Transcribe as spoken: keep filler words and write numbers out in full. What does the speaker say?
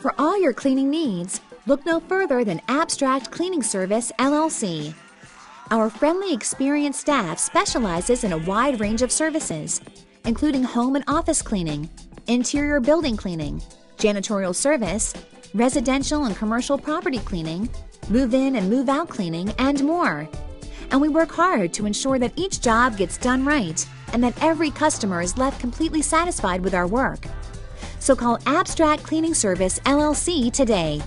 For all your cleaning needs, look no further than Abstract Cleaning Service L L C. Our friendly, experienced staff specializes in a wide range of services, including home and office cleaning, interior building cleaning, janitorial service, residential and commercial property cleaning, move-in and move-out cleaning, and more. And we work hard to ensure that each job gets done right and that every customer is left completely satisfied with our work. So call Abstract Cleaning Service L L C today.